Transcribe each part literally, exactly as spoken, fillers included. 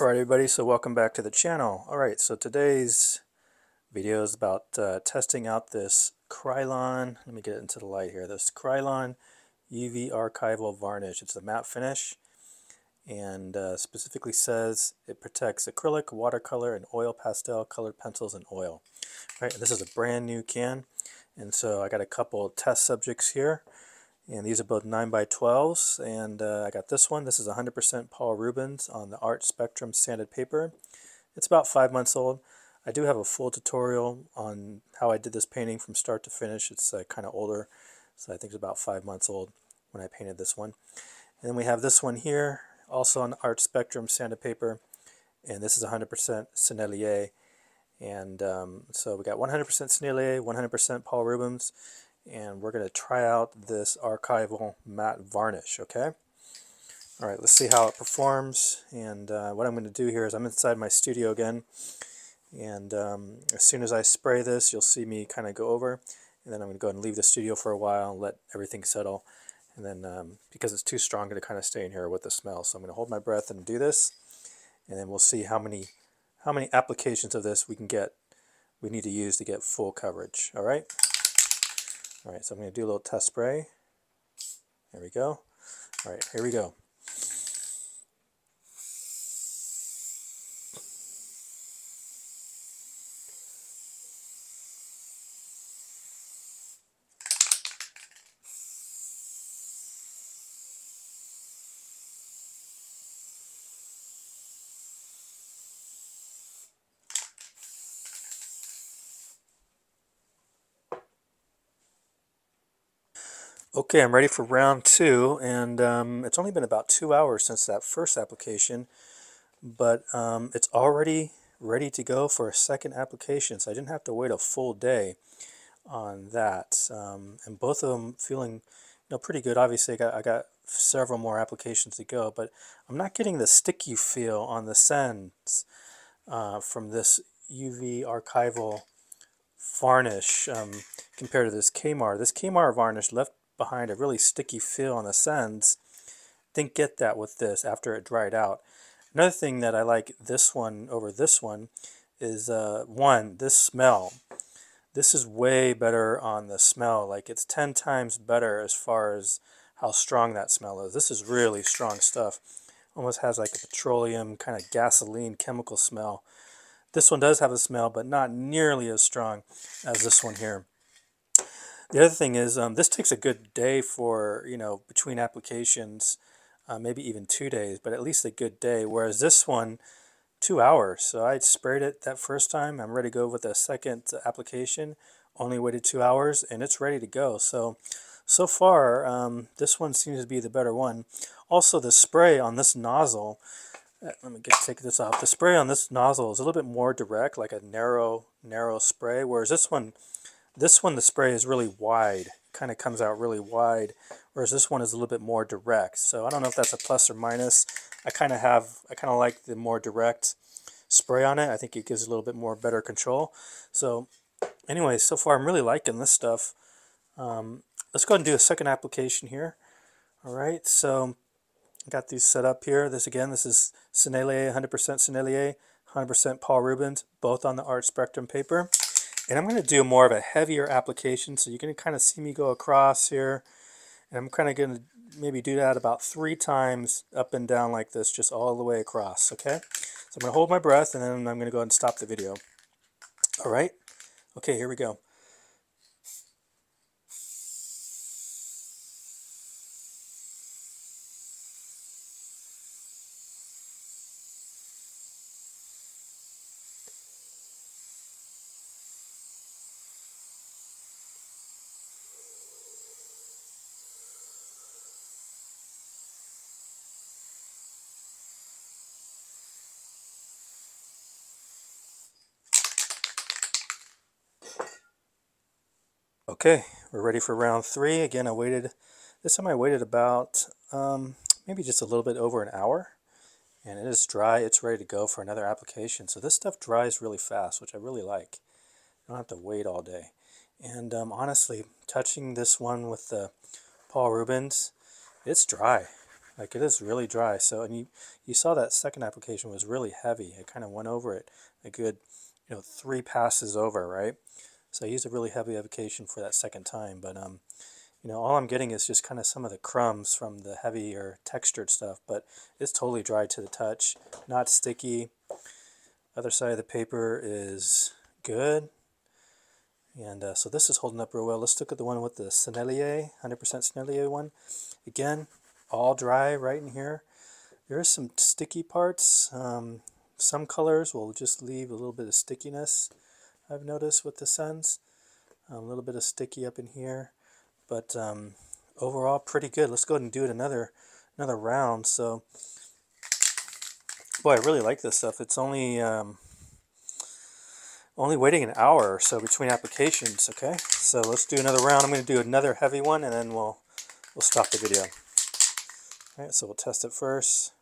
Alright everybody, so welcome back to the channel. Alright, so today's video is about uh, testing out this Krylon, let me get it into the light here, this Krylon U V Archival Varnish. It's a matte finish and uh, specifically says it protects acrylic, watercolor, and oil pastel, colored pencils, and oil. Alright, this is a brand new can, and so I got a couple test subjects here. And these are both nine by twelves, and uh, I got this one. This is one hundred percent Paul Rubens on the Art Spectrum sanded paper. It's about five months old. I do have a full tutorial on how I did this painting from start to finish. It's uh, kind of older, so I think it's about five months old when I painted this one. And then we have this one here, also on Art Spectrum sanded paper, and this is one hundred percent Sennelier. And um, so we got one hundred percent Sennelier, one hundred percent Paul Rubens, and we're going to try out this archival matte varnish, okay? All right, let's see how it performs. And uh, what I'm going to do here is I'm inside my studio again. And um, as soon as I spray this, you'll see me kind of go over. And then I'm going to go ahead and leave the studio for a while and let everything settle. And then um, because it's too strong, I'm going to kind of stay in here with the smell. So I'm going to hold my breath and do this. And then we'll see how many, how many applications of this we can get, we need to use to get full coverage, all right? All right, so I'm going to do a little test spray. There we go. All right, here we go. Okay, I'm ready for round two, and um, it's only been about two hours since that first application, but um, it's already ready to go for a second application, so I didn't have to wait a full day on that. Um, and both of them feeling, you know, pretty good. Obviously, I got, I got several more applications to go, but I'm not getting the sticky feel on the sends uh, from this U V archival varnish um, compared to this Kamar. This Kamar varnish left behind a really sticky feel on the sends. Didn't get that with this after it dried out. Another thing that I like this one over this one is uh, one, this smell. This is way better on the smell. Like, it's ten times better as far as how strong that smell is. This is really strong stuff. Almost has like a petroleum kind of gasoline chemical smell. This one does have a smell, but not nearly as strong as this one here. The other thing is um, this takes a good day for, you know, between applications, uh, maybe even two days, but at least a good day. Whereas this one, two hours. So I sprayed it that first time. I'm ready to go with a second application. Only waited two hours and it's ready to go. So, so far, um, this one seems to be the better one. Also, the spray on this nozzle, let me get, take this off. The spray on this nozzle is a little bit more direct, like a narrow, narrow spray, whereas this one... This one, the spray is really wide, kind of comes out really wide, whereas this one is a little bit more direct. So I don't know if that's a plus or minus. I kind of have, I kind of like the more direct spray on it. I think it gives a little bit more better control. So anyway, so far I'm really liking this stuff. Um, let's go ahead and do a second application here. All right, so I got these set up here. This again, this is Sennelier, one hundred percent Sennelier, one hundred percent Paul Rubens, both on the Art Spectrum paper. And I'm going to do more of a heavier application, so you can kind of see me go across here. And I'm kind of going to maybe do that about three times up and down like this, just all the way across, okay? So I'm going to hold my breath, and then I'm going to go ahead and stop the video. All right? Okay, here we go. Okay, we're ready for round three. Again, I waited, this time I waited about um, maybe just a little bit over an hour. And it is dry, it's ready to go for another application. So this stuff dries really fast, which I really like. I don't have to wait all day. And um, honestly, touching this one with the Paul Rubens, it's dry. Like, it is really dry. So, and you, you saw that second application was really heavy. I kind of went over it a good, you know, three passes over, right? So I used a really heavy application for that second time. But, um, you know, all I'm getting is just kind of some of the crumbs from the heavier textured stuff. But it's totally dry to the touch, not sticky. Other side of the paper is good. And uh, so this is holding up real well. Let's look at the one with the Sennelier, one hundred percent Sennelier one. Again, all dry right in here. There are some sticky parts. Um, some colors will just leave a little bit of stickiness, I've noticed, with the Sens. A little bit of sticky up in here. But um, overall, pretty good. Let's go ahead and do it another, another round. So, boy, I really like this stuff. It's only... Um, Only waiting an hour or so between applications, okay? So let's do another round. I'm going to do another heavy one, and then we'll we'll stop the video. All right, so we'll test it first.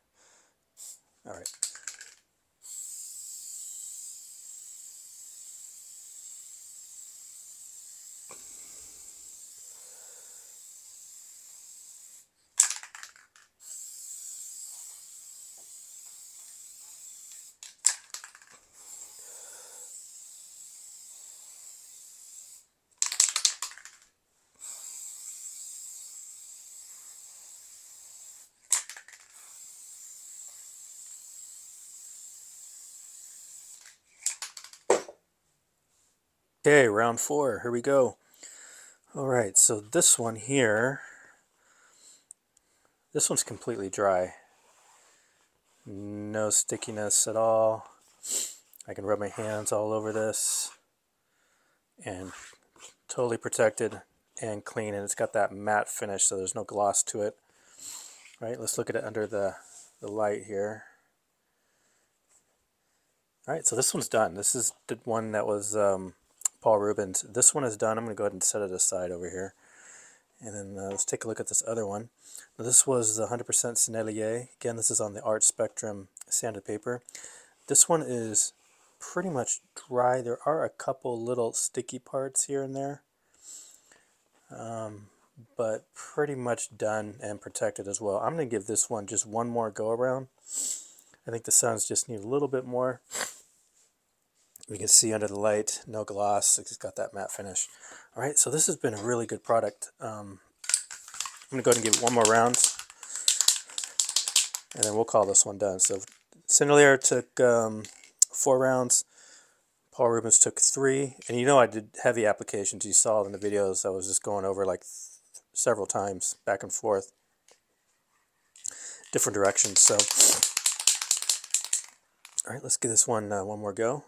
All right. Okay, round four, here we go. All right, so this one here, this one's completely dry. No stickiness at all. I can rub my hands all over this and totally protected and clean, and it's got that matte finish, so there's no gloss to it. All right, let's look at it under the, the light here. All right, so this one's done. This is the one that was... Um, Paul Rubens. This one is done. I'm going to go ahead and set it aside over here. And then uh, let's take a look at this other one. Now, this was the one hundred percent Sennelier. Again, this is on the Art Spectrum sanded paper. This one is pretty much dry. There are a couple little sticky parts here and there. Um, but pretty much done and protected as well. I'm going to give this one just one more go around. I think the Sens just need a little bit more. We can see under the light, no gloss, it's got that matte finish. All right, so this has been a really good product. Um, I'm going to go ahead and give it one more round, and then we'll call this one done. So Sennelier took um, four rounds, Paul Rubens took three, and you know I did heavy applications. You saw it in the videos. I was just going over like several times, back and forth, different directions. So, all right, let's give this one uh, one more go.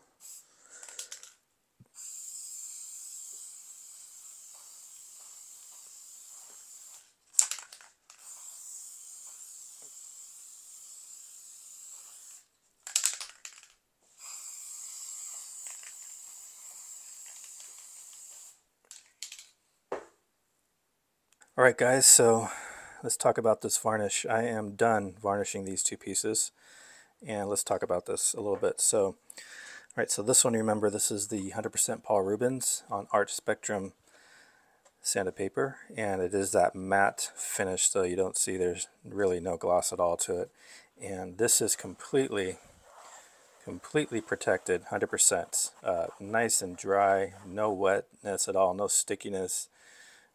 Alright guys, so let's talk about this varnish. I am done varnishing these two pieces, and let's talk about this a little bit. So, alright, so this one, remember, this is the one hundred percent Paul Rubens on Art Spectrum sanded paper, and it is that matte finish, so you don't see there's really no gloss at all to it. And this is completely, completely protected, one hundred percent. Uh, nice and dry, no wetness at all, no stickiness.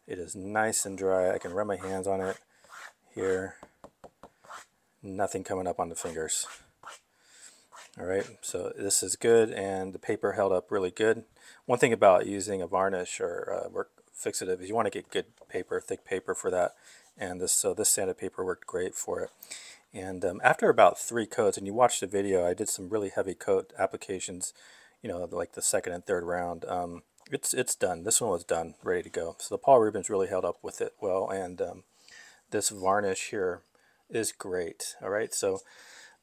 It is nice and dry. I can rub my hands on it here. Nothing coming up on the fingers. All right, so this is good, and the paper held up really good. One thing about using a varnish or uh, work fixative is you want to get good paper, thick paper for that. And this, so this sanded paper worked great for it. And um, after about three coats, and you watched the video, I did some really heavy coat applications, you know, like the second and third round. Um, It's, it's done. This one was done, ready to go. So the Paul Rubens really held up with it well, and um, this varnish here is great. All right, so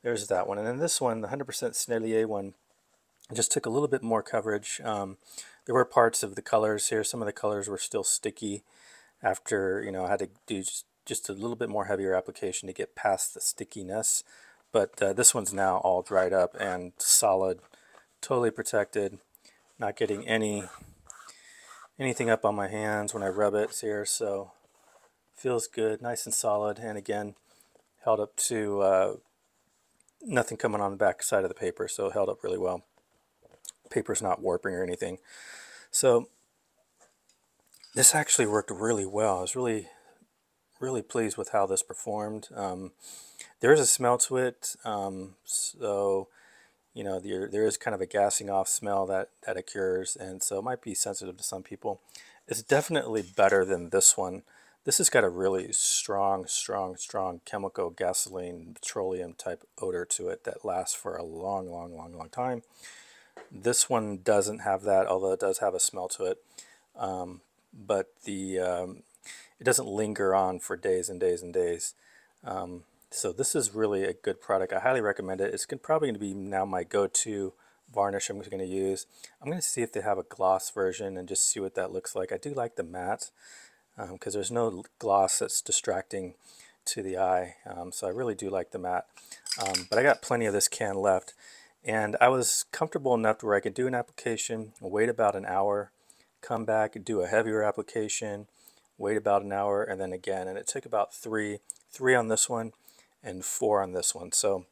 there's that one. And then this one, the one hundred percent Sennelier one, just took a little bit more coverage. Um, there were parts of the colors here. Some of the colors were still sticky after, you know, I had to do just, just a little bit more heavier application to get past the stickiness. But uh, this one's now all dried up and solid, totally protected, not getting any... anything up on my hands when I rub it here, so feels good, nice and solid, and again held up to uh, nothing coming on the back side of the paper, so it held up really well. Paper's not warping or anything. So this actually worked really well. I was really, really pleased with how this performed. Um, there is a smell to it, um, so you know there there is kind of a gassing off smell that that occurs, and so it might be sensitive to some people. It's definitely better than this one. This has got a really strong, strong, strong chemical, gasoline, petroleum type odor to it that lasts for a long, long, long, long time. This one doesn't have that, although it does have a smell to it. Um, but the um, it doesn't linger on for days and days and days. Um, so this is really a good product. I highly recommend it. It's gonna, probably going to be now my go-to varnish I'm going to use. I'm going to see if they have a gloss version and just see what that looks like. I do like the matte because um, there's no gloss that's distracting to the eye. Um, so I really do like the matte. Um, but I got plenty of this can left. And I was comfortable enough to where I could do an application, wait about an hour, come back, do a heavier application, wait about an hour, and then again. And it took about three, three on this one and four on this one. So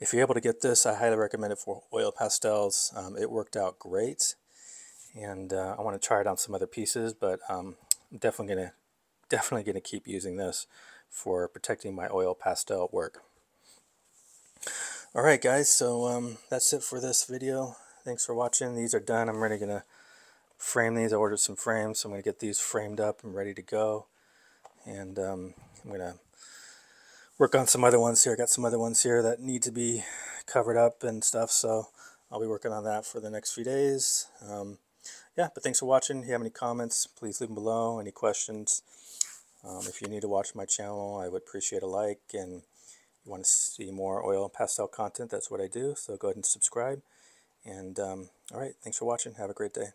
if you're able to get this, I highly recommend it for oil pastels. Um, it worked out great. And uh, I want to try it on some other pieces, but um, I'm definitely going to definitely going to keep using this for protecting my oil pastel work. Alright guys, so um, that's it for this video. Thanks for watching. These are done. I'm really going to frame these. I ordered some frames, so I'm going to get these framed up and ready to go. And um, I'm going to work on some other ones here. I got some other ones here that need to be covered up and stuff, so I'll be working on that for the next few days. Um, yeah, but thanks for watching. If you have any comments, please leave them below. Any questions? Um, if you need to watch my channel, I would appreciate a like, and want to see more oil and pastel content, that's what I do, so go ahead and subscribe. And um, alright, thanks for watching, have a great day.